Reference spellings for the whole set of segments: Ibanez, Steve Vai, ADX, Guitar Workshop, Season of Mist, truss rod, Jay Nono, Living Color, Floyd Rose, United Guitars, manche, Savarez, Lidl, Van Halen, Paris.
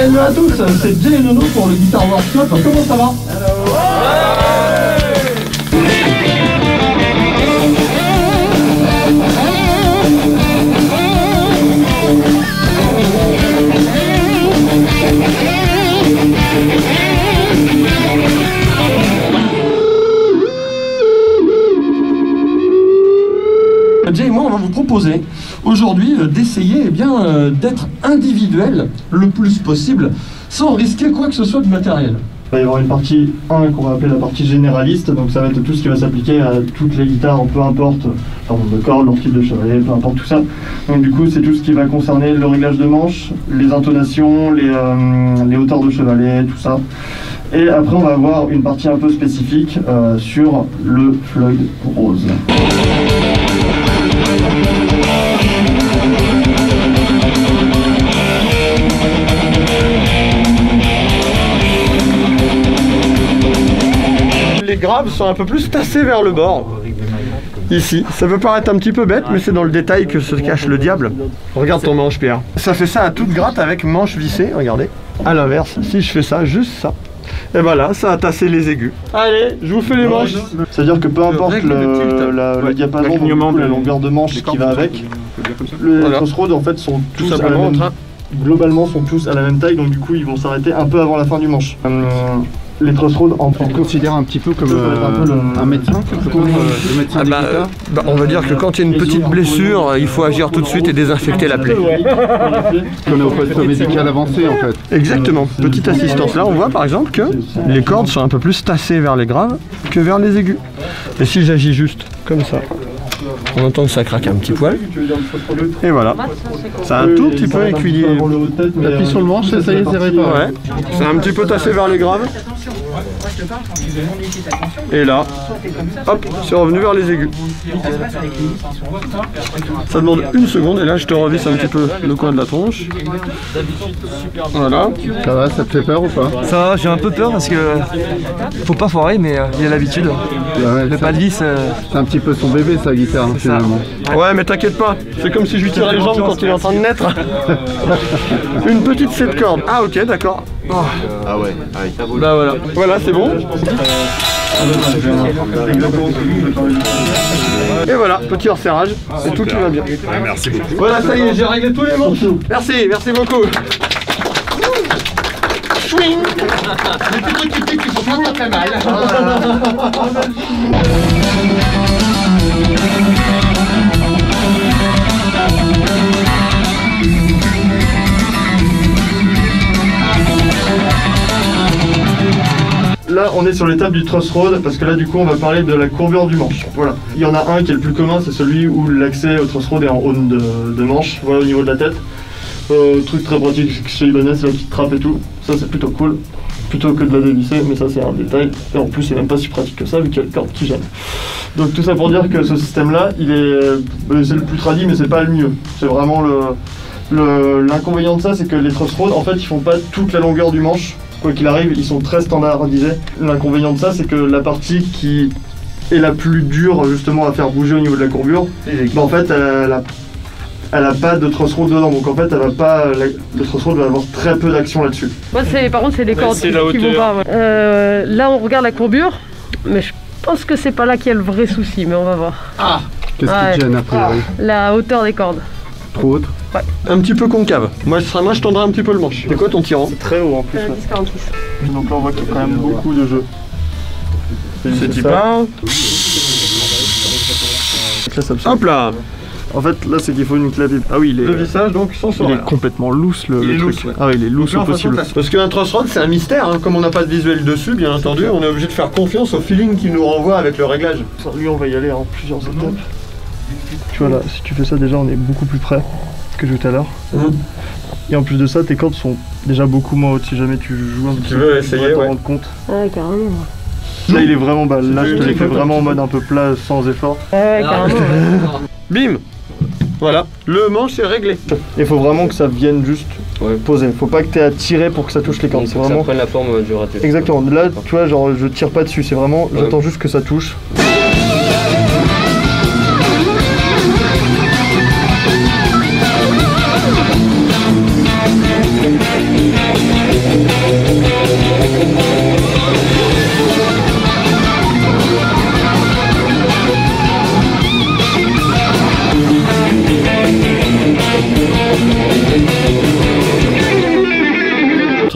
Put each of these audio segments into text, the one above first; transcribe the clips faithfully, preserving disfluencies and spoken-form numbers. Hello à tous, c'est Jay Nono pour le Guitar Workshop. Comment ça va? Hello. Jay et moi, on va vous proposer aujourd'hui euh, d'essayer eh bien euh, d'être individuel le plus possible sans risquer quoi que ce soit de matériel. Il va y avoir une partie un qu'on va appeler la partie généraliste, donc ça va être tout ce qui va s'appliquer à toutes les guitares, peu importe leur nombre de cordes, leur type de chevalet, peu importe tout ça. Donc du coup c'est tout ce qui va concerner le réglage de manches, les intonations, les, euh, les hauteurs de chevalet, tout ça. Et après on va avoir une partie un peu spécifique euh, sur le Floyd Rose. Les graves sont un peu plus tassés vers le bord, ici. Ça peut paraître un petit peu bête, mais c'est dans le détail que se cache le diable. Regarde ton manche, Pierre. Ça fait ça à toute gratte avec manche vissée, regardez. À l'inverse, si je fais ça, juste ça, et ben là, ça a tassé les aigus. Allez, je vous fais les manches. C'est-à-dire que peu importe le, la, ouais, le diapason, le coup, la longueur de manche qui va avec, les voilà. Crossroads en fait sont tous à la même, globalement sont tous à la même taille, donc du coup ils vont s'arrêter un peu avant la fin du manche. Hum, Les crossroads, on peut considérer un petit peu comme euh, un médecin, comme le médecin des guitares. Bah, on va dire que quand il y a une petite blessure, il faut agir tout de suite et désinfecter la plaie. Comme au poste médical avancé en fait. Exactement. Petite assistance. Là, on voit par exemple que les cordes sont un peu plus tassées vers les graves que vers les aigus. Et si j'agis juste comme ça, on entend que ça craque un petit poil. Et voilà. C'est un tout petit peu équilibré. T'appuies sur le manche, ça y est, c'est réparé. Ouais. C'est un petit peu tassé vers les graves. Et là, hop, c'est revenu vers les aigus. Ça demande une seconde et là je te revisse un petit peu le coin de la tronche. Voilà. Ça va, ça te fait peur ou pas? Ça va, j'ai un peu peur parce que faut pas foirer, mais il y a l'habitude. Le pas de vis. C'est un petit peu son bébé sa guitare finalement. Ouais, mais t'inquiète pas, c'est comme si je lui tirais les jambes quand il est en train de naître. Une petite sept cordes. Ah ok, d'accord. Oh. Ah ouais, allez. Bah voilà, voilà c'est bon. Et voilà, petit resserrage, c'est tout qui va bien. Merci beaucoup. Voilà, ça y est, j'ai réglé tous les manches. Merci, merci beaucoup. Chouing. Les petits petits qui sont pas très mal. Là, on est sur l'étape du trussroad parce que là, du coup, on va parler de la courbure du manche. Voilà. Il y en a un qui est le plus commun, c'est celui où l'accès au trussroad est en haut de, de manche, voilà, au niveau de la tête. Euh, truc très pratique chez Ibanez, c'est la petite trappe et tout. Ça, c'est plutôt cool, plutôt que de la dévisser, mais ça, c'est un détail. Et en plus, c'est même pas si pratique que ça, vu qu'il y a le corde qui gêne. Donc, tout ça pour dire que ce système-là, il est, c'est le plus tradit, mais c'est pas le mieux. C'est vraiment le, l'inconvénient de ça, c'est que les trussroads, en fait, ils font pas toute la longueur du manche. Quoi qu'il arrive, ils sont très standardisés. L'inconvénient de ça, c'est que la partie qui est la plus dure justement à faire bouger au niveau de la courbure, bah en fait, elle a, elle a pas de trussroad dedans, donc en fait, elle va pas, la, le trussroad va avoir très peu d'action là-dessus. Moi, c'est, par contre, c'est les cordes ouais, qui, qui vont pas. Ouais. Euh, là, on regarde la courbure, mais je pense que c'est pas là qu'il y a le vrai souci, mais on va voir. Ah, qu'est-ce ouais. qui te gêne à priori ? La hauteur des cordes. Trop haute. Ouais. Un petit peu concave. Moi je, serai, moi, je tendrai un petit peu le manche. C'est quoi ton tirant? C'est très haut en plus. Euh, ouais. Donc là, on voit qu'il y a quand même beaucoup de jeu. C'est type un. Hop là. En fait, là, c'est qu'il faut une clavicule. Ah oui, il est... le vissage, donc, sans Il est là. complètement loose, le, il est le loose, truc. Ouais. Ah oui, il est loose au possible. Façon, parce qu'un trussroad, c'est un mystère. Hein. Comme on n'a pas de visuel dessus, bien entendu, on est obligé de faire confiance au feeling qu'il nous renvoie avec le réglage. Lui, on va y aller en plusieurs étapes. Tu vois là, si tu fais ça déjà on est beaucoup plus près que je jouais tout à l'heure. Mmh. Et en plus de ça, tes cordes sont déjà beaucoup moins hautes si jamais tu joues un petit peu. Tu veux essayer, ouais. Rendre compte. Ouais, carrément. Là il est vraiment bas, là je te l'ai fait vraiment en mode un peu plat, sans effort. Ouais, carrément. Bim. Voilà, le manche est réglé. Il faut vraiment que ça vienne juste ouais. poser. Faut pas que tu aies à tirer pour que ça touche les cordes. Il faut vraiment... que ça prenne la forme du raté. Exactement, là tu vois, genre je tire pas dessus, c'est vraiment, ouais. j'attends juste que ça touche. We'll be right back.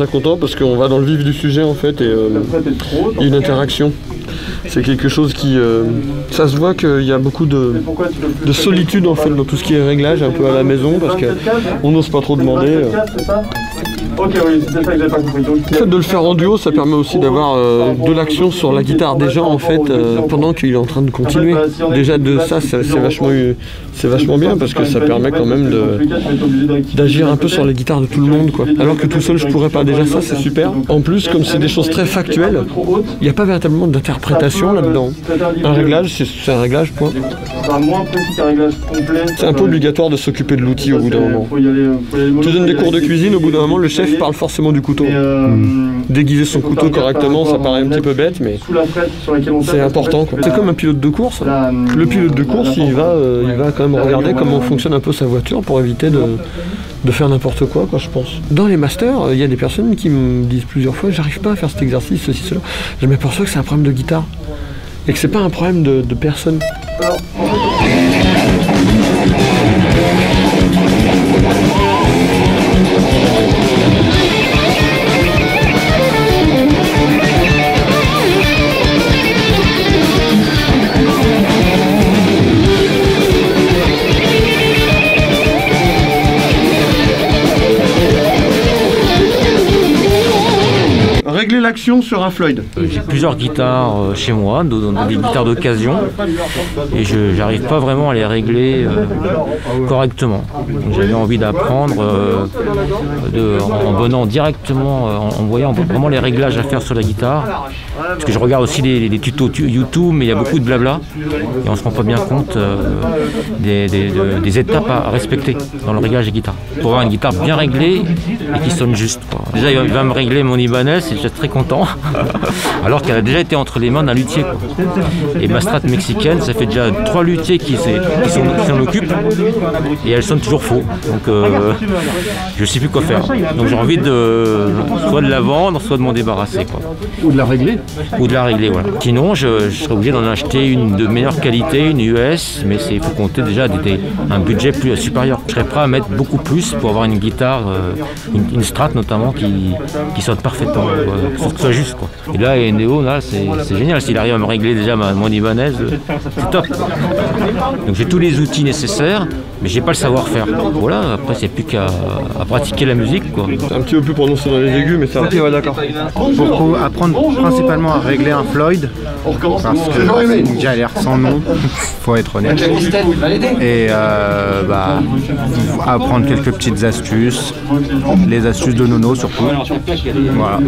très content parce qu'on va dans le vif du sujet en fait, et euh, une interaction. C'est quelque chose qui... Euh, ça se voit qu'il y a beaucoup de, de solitude en fait dans tout ce qui est réglage un peu à la maison parce qu'on n'ose pas trop demander. Euh. Le fait de le faire en duo, ça permet aussi d'avoir euh, de l'action sur la guitare déjà en fait euh, pendant qu'il est en train de continuer. Déjà de ça, c'est vachement, vachement bien parce que ça permet quand même d'agir un peu sur les guitares de tout le monde quoi. Alors que tout seul je pourrais pas, déjà ça c'est super. En plus comme c'est des choses très factuelles, il n'y a pas véritablement d'interprétation là-dedans. Un réglage, c'est un réglage point. C'est un peu obligatoire de s'occuper de l'outil au bout d'un moment. Tu donnes des cours de cuisine, au bout d'un moment le chef parle forcément du couteau. Mmh. Déguiser son couteau correctement, ça paraît un petit peu bête, mais c'est important. C'est comme un pilote de course. Le pilote de course, il va, il va quand même regarder comment fonctionne un peu sa voiture pour éviter de... de faire n'importe quoi, quoi, je pense. Dans les masters, il euh, y a des personnes qui me disent plusieurs fois « j'arrive pas à faire cet exercice, ceci, cela ». Je m'aperçois que c'est un problème de guitare et que c'est pas un problème de, de personne. Alors, en l'action sur un Floyd. J'ai plusieurs guitares chez moi, des guitares d'occasion, et je n'arrive pas vraiment à les régler euh, correctement. J'avais envie d'apprendre euh, en venant directement, en, en voyant vraiment les réglages à faire sur la guitare, parce que je regarde aussi les, les tutos YouTube, mais il y a beaucoup de blabla, et on ne se rend pas bien compte euh, des, des, des étapes à respecter dans le réglage des guitares. Pour avoir une guitare bien réglée et qui sonne juste. Quoi. Déjà, il va me régler mon Ibanez, et je très content, alors qu'elle a déjà été entre les mains d'un luthier. Quoi. Et ma strat mexicaine, ça fait déjà trois luthiers qui s'en occupent et elle sonne toujours faux. Donc euh, je sais plus quoi faire. Donc j'ai envie de soit de la vendre, soit de m'en débarrasser. Quoi. Ou de la régler. Ou de la régler, voilà. Sinon, je, je serais obligé d'en acheter une de meilleure qualité, une U S, mais il faut compter déjà des, des, un budget plus supérieur. Je serais prêt à mettre beaucoup plus pour avoir une guitare, euh, une, une strat notamment, qui, qui sonne parfaitement. Quoi. Pour que ce soit juste quoi. Et là, et Néo, là, c'est génial. S'il arrive à me régler déjà ma, mon Ibanez, c'est top. Donc j'ai tous les outils nécessaires, mais j'ai pas le savoir-faire. Voilà, après c'est plus qu'à pratiquer la musique quoi. C'est un petit peu plus prononcé dans les aigus, mais ça. Ok, ouais, d'accord. Pour apprendre bonjour. Principalement à régler un Floyd, parce que c'est une galère sans nom, faut être honnête. Et euh, bah, apprendre quelques petites astuces, les astuces de Nono surtout. Voilà.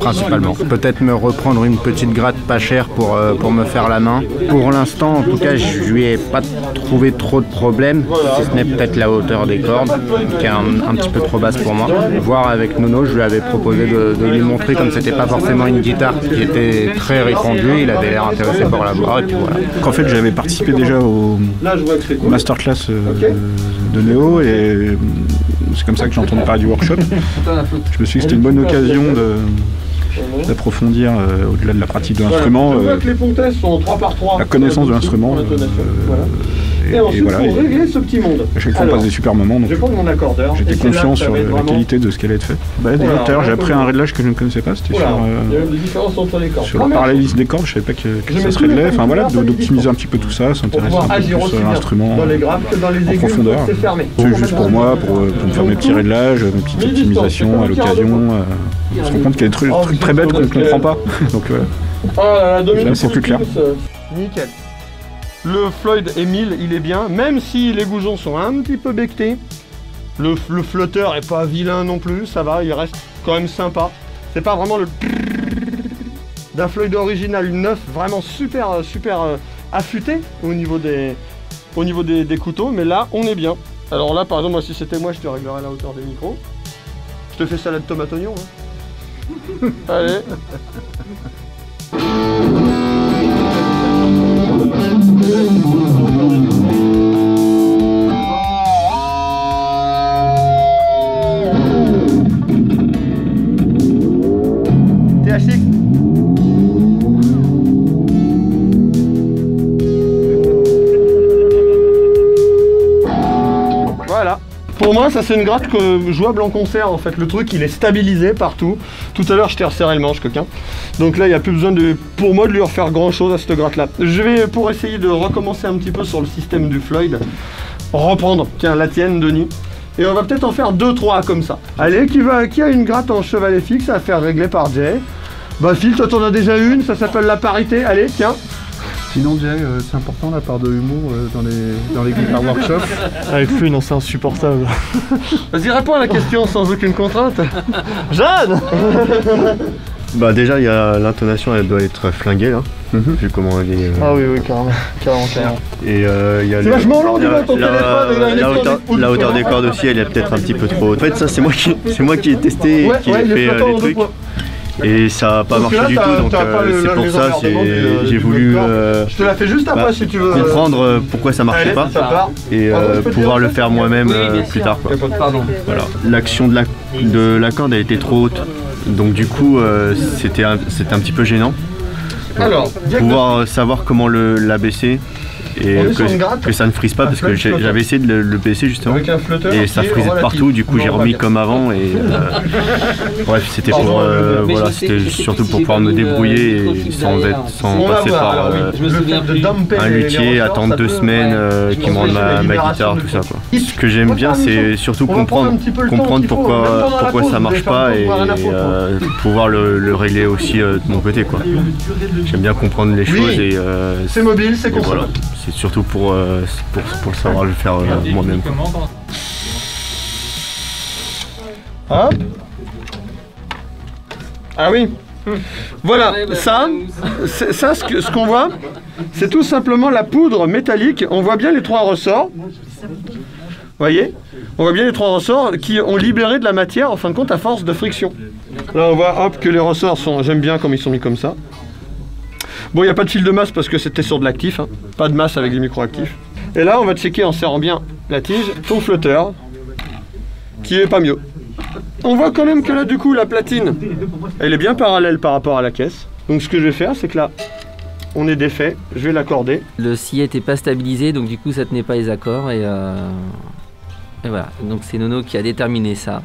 Principalement. Peut-être me reprendre une petite gratte pas chère pour, euh, pour me faire la main. Pour l'instant, en tout cas, je lui ai pas trouvé trop de problèmes, si ce n'est peut-être la hauteur des cordes, qui est un, un petit peu trop basse pour moi. Voir avec Nono, je lui avais proposé de, de lui montrer, comme c'était pas forcément une guitare qui était très répandue, il avait l'air intéressé pour la voir, et puis voilà. En fait, j'avais participé déjà au masterclass euh, de Néo, et c'est comme ça que j'ai entendu parler du workshop. Je me suis dit que c'était une bonne occasion de... d'approfondir euh, au-delà de la pratique de l'instrument, euh, la connaissance de l'instrument. Euh, et, et, et voilà, et, à chaque fois on passe des super moments, donc j'étais confiant sur la qualité de ce qu'elle allait être faite. Bah, tout à l'heure j'ai appris un réglage que je ne connaissais pas, c'était sur le parallélisme des cordes, je savais pas que ça se réglait, enfin voilà, d'optimiser un petit peu tout ça, s'intéresser un peu plus à l'instrument en profondeur. C'est juste pour moi, pour me faire mes petits réglages, mes petites optimisations à l'occasion. On se rend compte qu'il y a des trucs, oh, trucs très bêtes qu'on ne comprend pas. Donc voilà. Ah, là c'est plus clair. Nickel. Le Floyd Emile, il est bien, même si les goujons sont un petit peu bectés. Le, le flotteur est pas vilain non plus, ça va, il reste quand même sympa. C'est pas vraiment le d'un Floyd original neuf, vraiment super super affûté au niveau des au niveau des, des couteaux, mais là on est bien. Alors là par exemple, moi si c'était moi, je te réglerais la hauteur des micros. Je te fais salade tomate oignon. Hein. Allez. Pour moi, ça c'est une gratte que, jouable en concert en fait. Le truc, il est stabilisé partout. Tout à l'heure, je t'ai resserré le manche, coquin. Donc là, il n'y a plus besoin de, pour moi de lui refaire grand chose à cette gratte-là. Je vais, pour essayer de recommencer un petit peu sur le système du Floyd, reprendre, tiens, la tienne, Denis. Et on va peut-être en faire deux trois comme ça. Allez, qui, va, qui a une gratte en chevalet fixe à faire régler par Jay? Bah Phil, toi t'en as déjà une, ça s'appelle la parité, allez, tiens. Sinon Jay, euh, c'est important la part de humour euh, dans les, dans les Guitar Workshop. Avec lui, non, c'est insupportable. Vas-y, réponds à la question sans aucune contrainte. Jeanne. Bah déjà, y a l'intonation, elle doit être flinguée là. Mm-hmm. Vu comment elle est... Euh... Ah oui, oui, carrément, carrément, carrément. Et euh, y a... C'est vachement long, dis-moi, ton téléphone. La hauteur, la hauteur des cordes aussi, elle est peut-être un petit peu trop haute. En fait, ça, c'est moi qui, c'est moi qui ai testé, ouais, qui ouais, ai fait euh, les trucs. Et ça n'a pas marché là, du tout, donc euh, c'est pour ça que j'ai voulu euh, je te la fais juste après, bah, si tu veux comprendre euh, pourquoi ça marchait. Allez, pas ça et euh, Pardon, pouvoir le faire moi-même euh, plus tard quoi. Voilà, l'action de la de la corde elle était trop haute, donc du coup euh, c'était un, c'était un petit peu gênant. Donc, alors pouvoir savoir comment le la baisser et que, que ça ne frise pas, un parce que j'avais essayé de le, le baisser justement et ça frisait partout, du coup j'ai remis comme avant et euh, bref c'était pour euh, voilà, c'était surtout pour pouvoir me débrouiller et sans être sans passer par euh, un luthier, attendre deux semaines euh, qui me rende ma, ma guitare, tout ça quoi. Ce que j'aime bien, c'est surtout comprendre comprendre pourquoi pourquoi ça marche pas et euh, pouvoir le, le régler aussi euh, de mon côté quoi. J'aime bien comprendre les choses et euh, c'est mobile, c'est console. C'est surtout pour, euh, pour, pour savoir le faire euh, moi-même. Hop. Ah oui. Voilà, ça, ça ce qu'on ce qu'on voit, c'est tout simplement la poudre métallique. On voit bien les trois ressorts. Vous voyez, on voit bien les trois ressorts qui ont libéré de la matière, en fin de compte, à force de friction. Là, on voit hop, que les ressorts sont... J'aime bien comme ils sont mis comme ça. Bon, il n'y a pas de fil de masse parce que c'était sur de l'actif, hein. Pas de masse avec des micro-actifs. Et là, on va checker en serrant bien la tige, ton flotteur, qui est pas mieux. On voit quand même que là, du coup, la platine, elle est bien parallèle par rapport à la caisse. Donc ce que je vais faire, c'est que là, on est défait, je vais l'accorder. Le scié n'était pas stabilisé, donc du coup, ça tenait pas les accords. Et, euh... et voilà, donc c'est Nono qui a déterminé ça.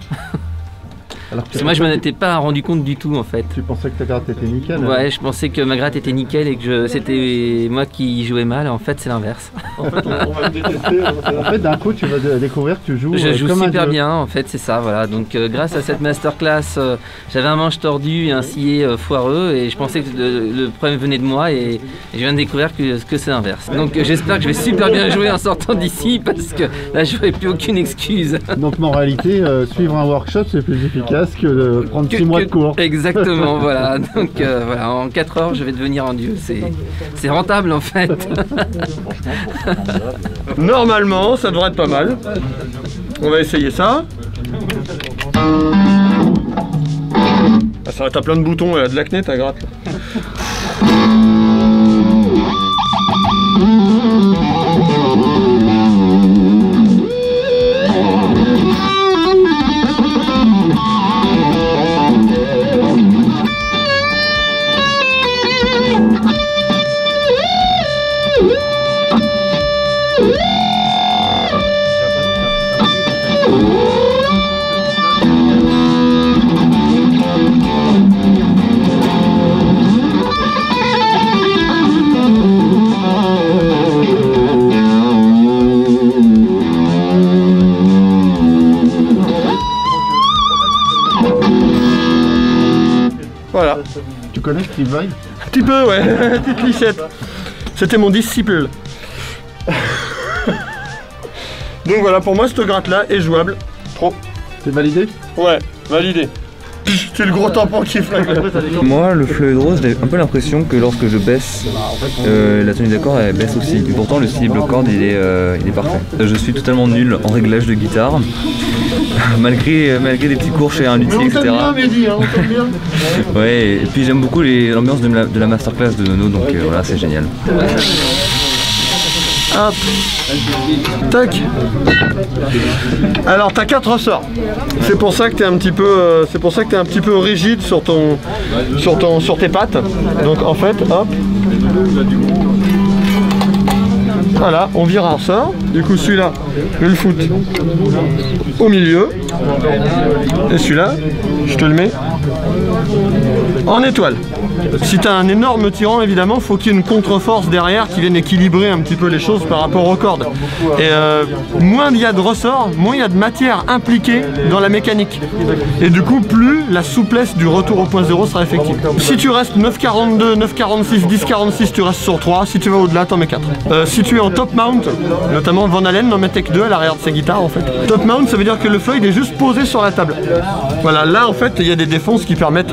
Alors parce que moi je m'en étais pas rendu compte du tout en fait. Tu pensais que ta gratte était nickel? Ouais, hein, je pensais que ma gratte était nickel et que c'était moi qui jouais mal, en fait c'est l'inverse. En fait, on va me détester. En fait d'un coup tu vas découvrir que tu joues Je euh, joue comme super bien en fait, c'est ça, voilà. Donc euh, grâce à cette masterclass, euh, j'avais un manche tordu et un scié euh, foireux et je pensais que le, le problème venait de moi et, et je viens de découvrir que, que c'est l'inverse. Donc euh, j'espère que je vais super bien jouer en sortant d'ici parce que là je n'aurai plus aucune excuse. Donc en réalité, euh, suivre un workshop c'est plus efficace que de prendre six mois de cours. Exactement, voilà. Donc euh, voilà, en quatre heures, je vais devenir un dieu. C'est rentable, en fait. Normalement, ça devrait être pas mal. On va essayer ça. Ah, ça va, t'as plein de boutons, elle a de l'acné, ta gratte. Voilà. Tu connais Steve Vai ? Un petit peu, ouais. Petite lichette. C'était mon disciple. Donc voilà, pour moi, cette gratte-là est jouable. Pro. C'est validé ? Ouais, validé. C'est le gros tampon qui flingue. Moi, le Floyd Rose, j'ai un peu l'impression que lorsque je baisse, euh, la tenue d'accord, elle baisse aussi. Et pourtant, le cible corde, il est, euh, il est parfait. Je suis totalement nul en réglage de guitare, malgré, malgré des petits cours chez un luthier, et cetera. Bien, Mehdi, hein, bien. Ouais, et puis j'aime beaucoup l'ambiance de, la, de la masterclass de Nono, donc euh, voilà, c'est génial. Hop. Tac. Alors t'as quatre ressorts. C'est pour ça que t'es un petit peu, euh, c'est pour ça que t'es un petit peu rigide sur ton, sur ton, sur tes pattes. Donc en fait, hop. Voilà, on vire un ressort. Du coup celui-là, je vais le foutre au milieu. Et celui-là, je te le mets en étoile. Si tu as un énorme tirant, évidemment, faut qu'il y ait une contre-force derrière qui vienne équilibrer un petit peu les choses par rapport aux cordes. Et euh, moins il y a de ressort, moins il y a de matière impliquée dans la mécanique. Et du coup, plus la souplesse du retour au point zéro sera effective. Si tu restes neuf quarante-deux, neuf quarante-six, dix quarante-six, tu restes sur trois. Si tu vas au-delà, t'en mets quatre. Euh, si tu es en top mount, notamment Van Halen n'en mettait que deux à l'arrière de ses guitares en fait. Top mount, ça veut dire que le Floyd est juste posé sur la table. Voilà, là en fait, il y a des défonces qui permettent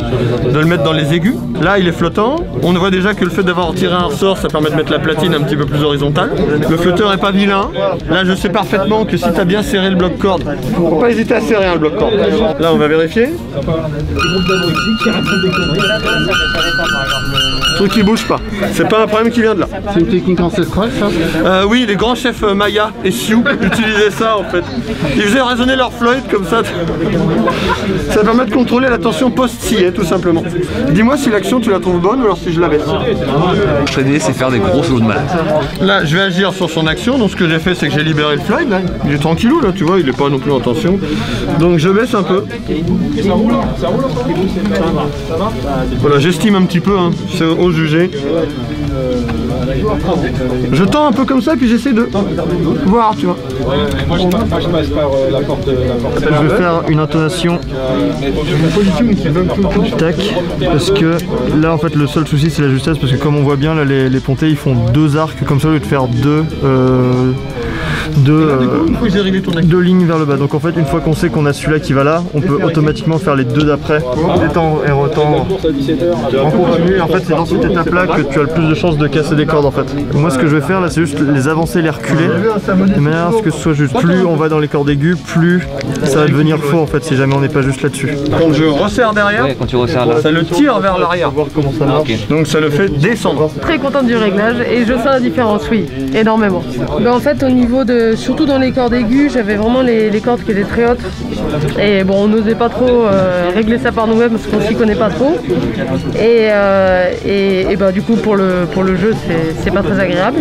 de le mettre dans les aigus. Là, il est flottant. On voit déjà que le fait d'avoir tiré un ressort, ça permet de mettre la platine un petit peu plus horizontale. Le flotteur est pas vilain. Là, je sais parfaitement que si tu as bien serré le bloc corde, faut pas hésiter à serrer un bloc corde. Là, on va vérifier. Le truc qui bouge pas. C'est pas un problème qui vient de là. C'est une technique ancestrale, ça ? euh, Oui, les grands chefs Maya et Sioux utilisaient ça en fait. Ils faisaient résonner leur Floyd comme ça. Ça permet de contrôler la tension post-sillet tout simplement. Dis-moi si l'action tu la trouves bonne ou alors si je la baisse. Traîner, c'est faire des gros sauts de malade. Là, je vais agir sur son action. Donc ce que j'ai fait, c'est que j'ai libéré le Floyd. Là. Il est tranquillou là, tu vois, il est pas non plus en tension. Donc je baisse un peu. Ça roule, ça roule. Voilà, j'estime un petit peu. Hein. C'est au jugé. Je tends un peu comme ça, puis j'essaie de voir, tu vois. Moi, je passe par la porte. Je vais faire une intonation. Tac. Parce que là, en fait, le seul souci, c'est la justesse. Parce que comme on voit bien, là, les, les pontés, ils font deux arcs comme ça, au lieu de faire deux. Euh, De, euh, deux lignes vers le bas. Donc en fait, une fois qu'on sait qu'on a celui-là qui va là, on peut automatiquement faire les deux d'après, détendre et retendre en continu. En fait, c'est dans cette étape-là que tu as le plus de chances de casser des cordes en fait. Moi, ce que je vais faire là, c'est juste les avancer, les reculer, de manière à ce que ce soit juste plus on va dans les cordes aiguës, plus ça va devenir faux en fait, si jamais on n'est pas juste là-dessus. Quand je resserre derrière, ouais, quand tu resserres là, ça le tire vers l'arrière. Okay. Donc ça le fait descendre. Très contente du réglage et je sens la différence, oui, énormément. Mais en fait, au niveau de surtout dans les cordes aiguës, j'avais vraiment les, les cordes qui étaient très hautes et bon, on n'osait pas trop euh, régler ça par nous-mêmes parce qu'on s'y connaît pas trop et, euh, et, et bah, du coup pour le, pour le jeu c'est pas très agréable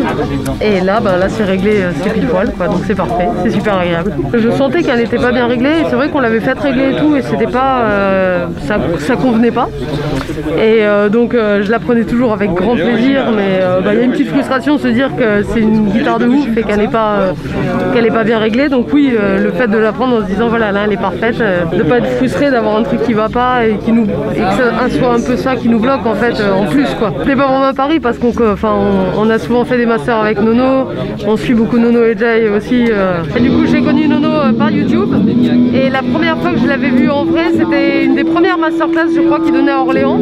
et là, bah, là c'est réglé, c'est pile poil quoi, donc c'est parfait, c'est super agréable. Je sentais qu'elle n'était pas bien réglée, c'est vrai qu'on l'avait fait régler et tout et c'était pas, euh, ça, ça convenait pas et euh, donc euh, je la prenais toujours avec grand plaisir mais euh, bah, y a une petite frustration de se dire que c'est une guitare de ouf et qu'elle n'est pas euh, qu'elle n'est pas bien réglée, donc oui, euh, le fait de la prendre en se disant voilà là elle est parfaite, euh, de ne pas être frustré d'avoir un truc qui va pas et, qui nous, et que ça soit un peu ça qui nous bloque en fait euh, en plus quoi. Je l'ai pas vraiment à Paris parce qu'on on, on a souvent fait des masters avec Nono, on suit beaucoup Nono et Jay aussi. Euh. Et du coup j'ai connu Nono euh, par YouTube et la première fois que je l'avais vu en vrai c'était une des premières masterclass je crois qu'il donnait à Orléans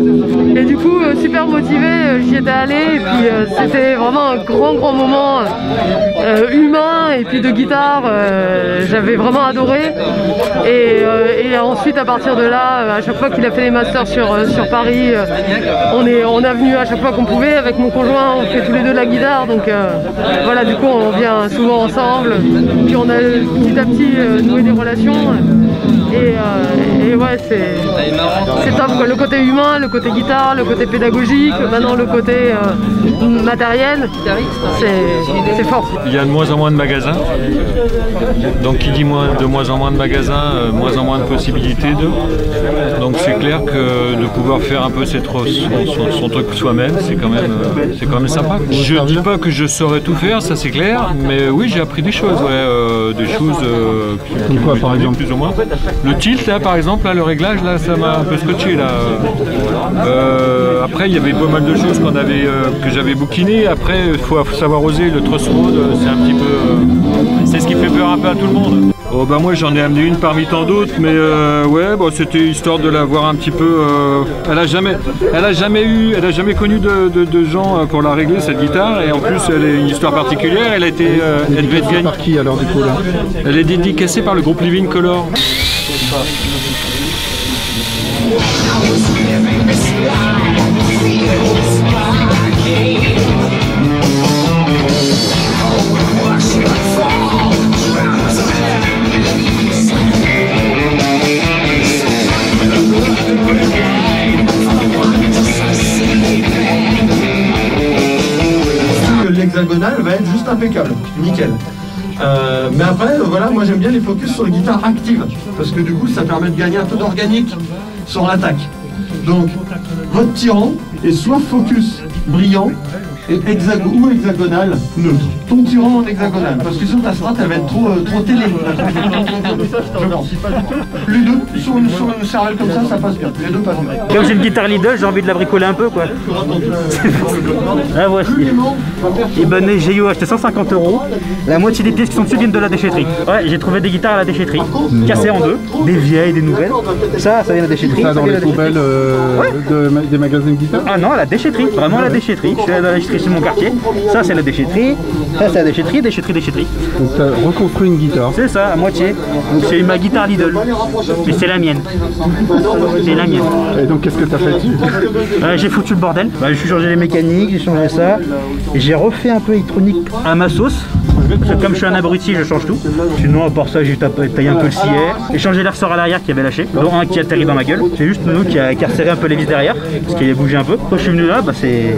et du coup euh, super motivé, euh, j'y étais allé et puis euh, c'était vraiment un grand grand moment euh, humain et puis de guitare, euh, j'avais vraiment adoré et, euh, et ensuite à partir de là, à chaque fois qu'il a fait les masters sur, euh, sur Paris, euh, on, est, on est venu à chaque fois qu'on pouvait avec mon conjoint, on fait tous les deux de la guitare donc euh, voilà du coup on vient souvent ensemble, puis on a petit à petit euh, noué des relations et, euh, et ouais c'est top quoi, le côté humain, le côté guitare, le côté pédagogique, maintenant le côté euh, matériel, c'est fort. Il y a de moins en moins de magasins. Donc qui dit moins, de moins en moins de magasins, euh, moins en moins de possibilités d'eux. Donc c'est clair que de pouvoir faire un peu ses son, son, son truc soi-même, c'est quand, euh, quand même sympa. Je ne dis pas que je saurais tout faire, ça c'est clair, mais oui j'ai appris des choses, ouais, euh, des choses euh, qui, qui quoi, par exemple plus ou moins. Le tilt là par exemple, là, le réglage là ça m'a un peu scotché là. Euh, après il y avait pas mal de choses qu'on avait, euh, que j'avais bouquiné. Après il faut savoir oser, le truss road c'est un petit peu... Euh, c'est ce qui fait peur un peu à tout le monde. Oh bah moi j'en ai amené une parmi tant d'autres mais euh, ouais bon c'était histoire de la voir un petit peu. Euh, elle a jamais, elle a jamais eu, elle a jamais connu de, de, de gens pour la régler cette guitare et en plus elle est une histoire particulière. Elle a été, euh, elle devait être par qui alors du coup là? Elle est dédicacée par le groupe Living Color. L'hexagonale va être juste impeccable, nickel. Euh, mais après, voilà, moi j'aime bien les focus sur les guitares actives, parce que du coup ça permet de gagner un peu d'organique sur l'attaque. Donc, votre tirant est soit focus brillant et hexago ou hexagonal neutre. Ton tirant en hexagonal, parce que sur ta strat elle va être trop, euh, trop télé. Les deux, sur une, sur une cervelle comme ça, ça passe bien. Les deux passent bien. Comme j'ai une guitare leader, j'ai envie de la bricoler un peu quoi. Ah voici. Ibanez G I O acheté cent cinquante euros. La moitié des pièces qui sont dessus viennent de la déchetterie. Ouais, j'ai trouvé des guitares à la déchetterie, cassées en deux, des vieilles, des nouvelles. Ça, ça vient de la déchetterie. Ça dans les poubelles euh, ouais. de, des magasins de guitares. Ah non, à la déchetterie, vraiment à la déchetterie. Je suis allé dans la déchetterie de mon quartier. Ça, c'est la déchetterie. Ça c'est la déchetterie, déchetterie, déchetterie. Donc t'as reconstruit une guitare. C'est ça, à moitié. C'est ma guitare Lidl. Mais c'est la mienne. C'est la mienne. Et donc qu'est-ce que t'as fait dessus? euh, J'ai foutu le bordel. Bah, j'ai changé les mécaniques, j'ai changé ça. J'ai refait un peu électronique à ma sauce. Parce que comme je suis un abruti, je change tout. Sinon, à part ça, j'ai taillé un peu le sillet. J'ai changé les ressorts à l'arrière qui avait lâché, dont un qui atterrit dans ma gueule. C'est juste nous qui a resserré un peu les vis derrière, parce qu'il a bougé un peu. Quand je suis venu là, bah, c'est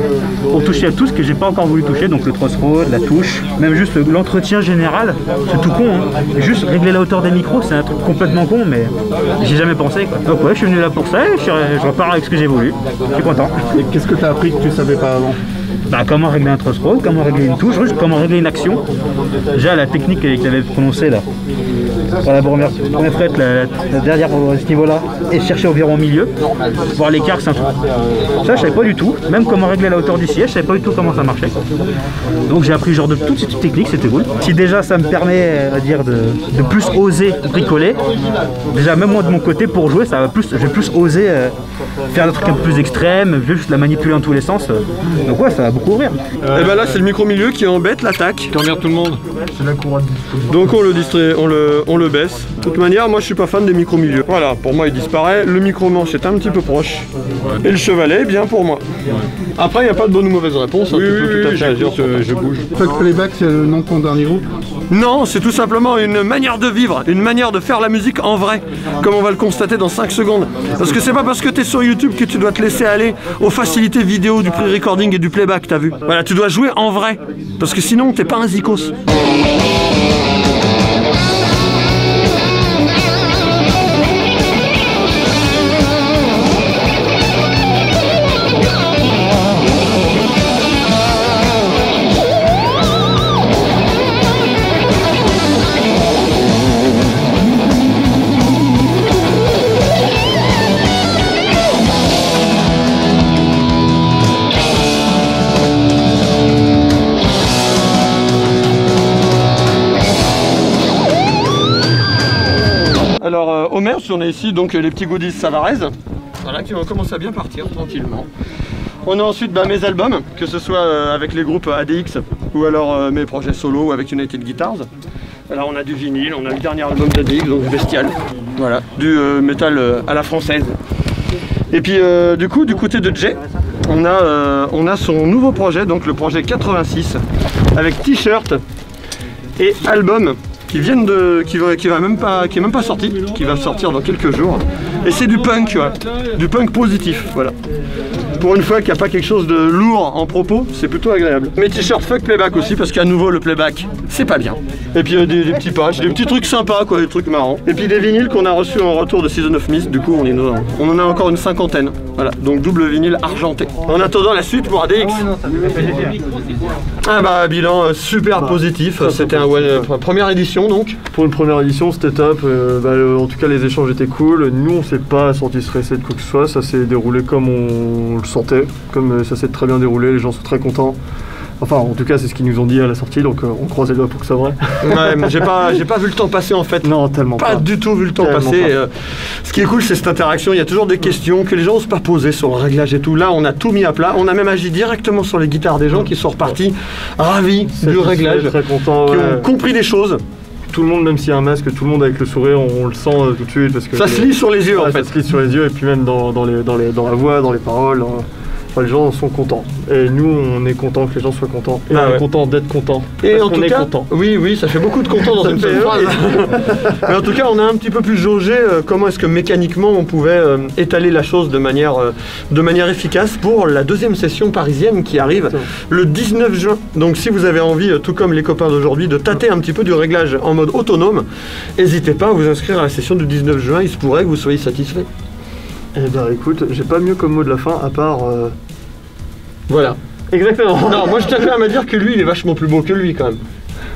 pour toucher à tout ce que j'ai pas encore voulu toucher, donc le crossroad, la touche, même juste l'entretien général. C'est tout con, hein. Juste régler la hauteur des micros, c'est un truc complètement con, mais j'ai jamais pensé, quoi. Donc ouais, je suis venu là pour ça, et je repars avec ce que j'ai voulu. Je suis content. Et qu'est-ce que t'as appris que tu savais pas avant? Bah, comment régler un crossroad, comment régler une touche, comment régler une action. Déjà la technique qu'il avait prononcée là, pour la première, première frette, la, la dernière à ce niveau-là, et chercher environ au milieu, voir l'écart, c'est un truc. Ça je savais pas du tout, même comment régler la hauteur du siège, je savais pas du tout comment ça marchait. Donc j'ai appris genre de toutes ces petites techniques, c'était cool. Si déjà ça me permet à dire de, de plus oser bricoler, déjà même moi de mon côté pour jouer, ça va plus, je vais plus oser euh, faire des trucs un peu plus extrêmes, juste la manipuler en tous les sens. Euh. Donc ouais, ça va beaucoup ouvrir. Euh, et ben là c'est le micro-milieu qui embête l'attaque, qui emmerde tout le monde. C'est la couronne. Donc on le distrait, on le, on le baisse. De toute manière, moi je suis pas fan des micro-milieux. Voilà, pour moi il disparaît. Le micro-manche est un petit peu proche. Et le chevalet est bien pour moi. Après il n'y a pas de bonne ou mauvaise réponse. Hein, oui, tout, oui, tout, tout à oui, fait euh, je bouge. Fuck Playback, c'est le nom de ton dernier groupe? Non, c'est tout simplement une manière de vivre, une manière de faire la musique en vrai, comme on va le constater dans cinq secondes. Parce que c'est pas parce que tu es sur YouTube que tu dois te laisser aller aux facilités vidéo du pré-recording et du playback, t'as vu. Voilà, tu dois jouer en vrai, parce que sinon t'es pas un zikos. On est ici donc les petits goodies Savarez, voilà, qui vont commencer à bien partir tranquillement. On a ensuite bah, mes albums, que ce soit euh, avec les groupes A D X ou alors euh, mes projets solo ou avec United Guitars. Là on a du vinyle, on a le dernier album d'A D X, donc Bestial, voilà, du euh, métal euh, à la française. Et puis euh, du coup, du côté de Jay, on a, euh, on a son nouveau projet, donc le projet quatre-vingt-six, avec t-shirt et album. Qui viennent de, qui, qui va même pas, qui est même pas sorti, qui va sortir dans quelques jours. Et c'est du punk, tu vois, du punk positif, voilà. Pour une fois qu'il n'y a pas quelque chose de lourd en propos, c'est plutôt agréable. Mes t-shirts fuck playback aussi, parce qu'à nouveau le playback, c'est pas bien. Et puis euh, des, des petits patchs, des petits trucs sympas, quoi, des trucs marrants. Et puis des vinyles qu'on a reçus en retour de Season of Mist, du coup on, est, on en a encore une cinquantaine. Voilà, donc double vinyle argenté. En attendant la suite pour A D X. Ah bah bilan super positif, c'était un one, première édition donc. Pour une première édition c'était top, euh, bah, le, en tout cas les échanges étaient cool. Nous on s'est pas senti stressé de quoi que ce soit, ça s'est déroulé comme on le sentait, comme ça s'est très bien déroulé, les gens sont très contents. Enfin, en tout cas, c'est ce qu'ils nous ont dit à la sortie, donc euh, on croise les doigts pour que ça vrai. Ouais, mais j'ai pas, j'ai pas vu le temps passer en fait. Non, tellement pas. Pas du tout vu le temps tellement passer. Pas. Et, euh, ce qui est cool, c'est cette interaction. Il y a toujours des questions que les gens n'osent pas poser sur le réglage et tout. Là, on a tout mis à plat. On a même agi directement sur les guitares des gens qui sont repartis ravis du réglage, très contents, qui ouais. ont compris des choses. Tout le monde, même s'il y a un masque, tout le monde avec le sourire, on, on le sent euh, tout de suite parce que ça les, se lit sur les yeux, ouais, en fait. Ça se lit sur les yeux et puis même dans, dans, les, dans, les, dans la voix, dans les paroles. Hein. Enfin, les gens sont contents. Et nous, on est contents que les gens soient contents. Et ah on ouais. est contents d'être contents. Et en tout est cas, contents. Oui, oui, ça fait beaucoup de contents dans une seule phrase. Mais en tout cas, on a un petit peu plus jaugé euh, comment est-ce que mécaniquement on pouvait euh, étaler la chose de manière, euh, de manière efficace pour la deuxième session parisienne qui arrive le dix-neuf juin. Donc, si vous avez envie, tout comme les copains d'aujourd'hui, de tâter un petit peu du réglage en mode autonome, n'hésitez pas à vous inscrire à la session du dix-neuf juin. Il se pourrait que vous soyez satisfait. Eh ben écoute, j'ai pas mieux comme mot de la fin à part... Euh... Voilà. Exactement. Non, moi je tiens quand même à dire que lui, il est vachement plus beau que lui quand même.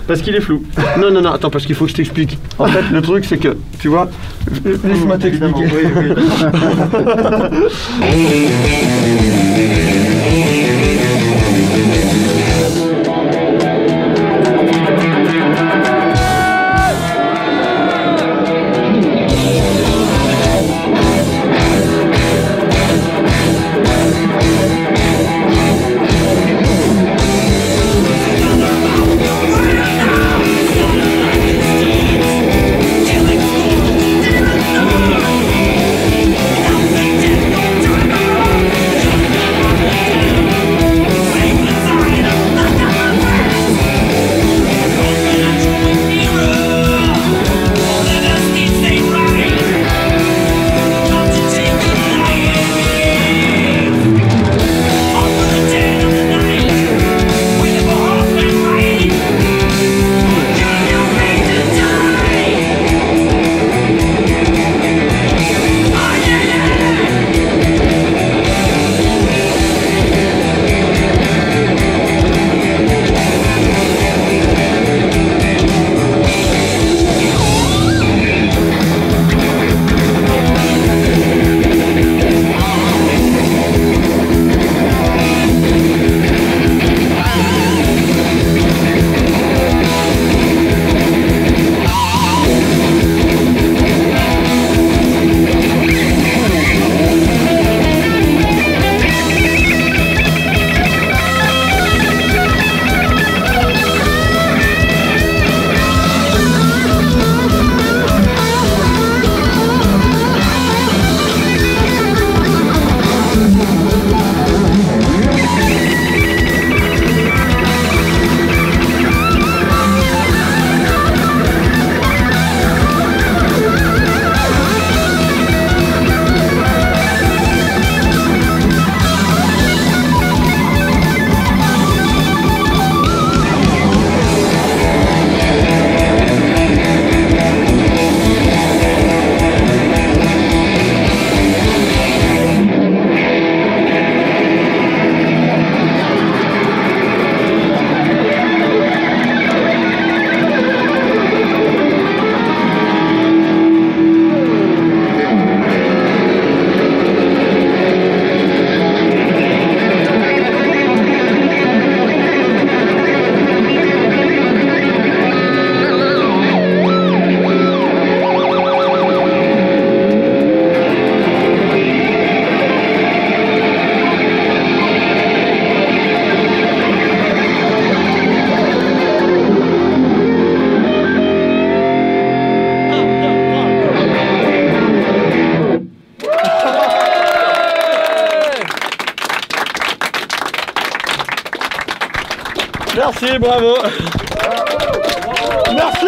Parce qu'il est flou. Non, non, non, attends, parce qu'il faut que je t'explique. En fait, le truc c'est que, tu vois, laisse-moi t'expliquer. Oui, oui. Merci, bravo. Merci.